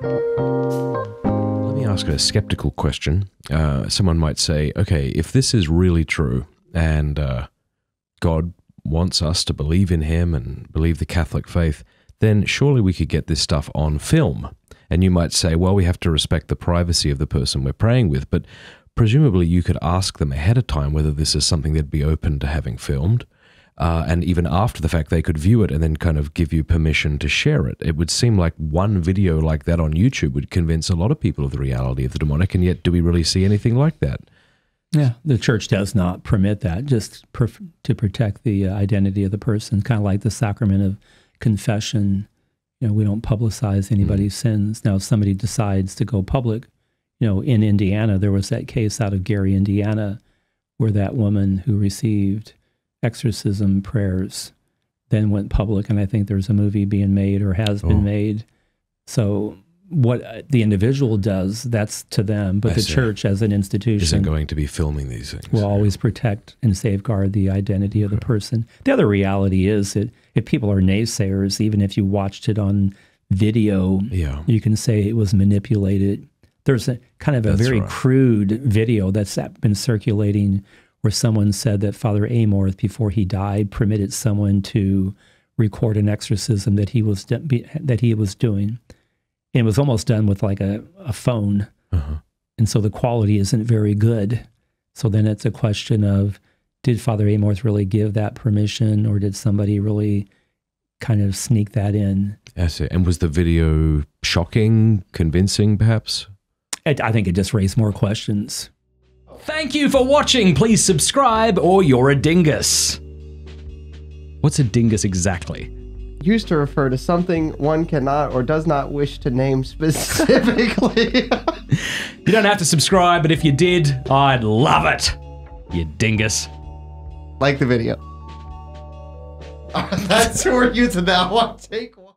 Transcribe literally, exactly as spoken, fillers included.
Let me ask a skeptical question. Uh, someone might say, okay, if this is really true and uh, God wants us to believe in him and believe the Catholic faith, then surely we could get this stuff on film. And you might say, well, we have to respect the privacy of the person we're praying with, but presumably you could ask them ahead of time whether this is something they'd be open to having filmed. Uh, and even after the fact, they could view it and then kind of give you permission to share it. It would seem like one video like that on YouTube would convince a lot of people of the reality of the demonic, and yet do we really see anything like that? Yeah, the church does not permit that, just per to protect the uh, identity of the person, kind of like the sacrament of confession. You know, we don't publicize anybody's mm. sins. Now, if somebody decides to go public, you know, in Indiana, there was that case out of Gary, Indiana, where that woman who received exorcism prayers then went public, and I think there's a movie being made or has oh. been made. So what the individual does, that's to them, but I the see. church as an institution isn't going to be filming these things. Will yeah. always protect and safeguard the identity of the right. person. The other reality is that if people are naysayers, even if you watched it on video, yeah. you can say it was manipulated. There's a kind of a that's very right. crude video that's been circulating where someone said that Father Amorth, before he died, permitted someone to record an exorcism that he was that he was doing. And it was almost done with like a, a phone. Uh-huh. And so the quality isn't very good. So then it's a question of, did Father Amorth really give that permission, or did somebody really kind of sneak that in? Yes, and was the video shocking, convincing perhaps? I, I think it just raised more questions. Thank you for watching. Please subscribe or you're a dingus. What's a dingus exactly? Used to refer to something one cannot or does not wish to name specifically. You don't have to subscribe, but if you did, I'd love it. You dingus. Like the video. That's where we're using that one. Take one.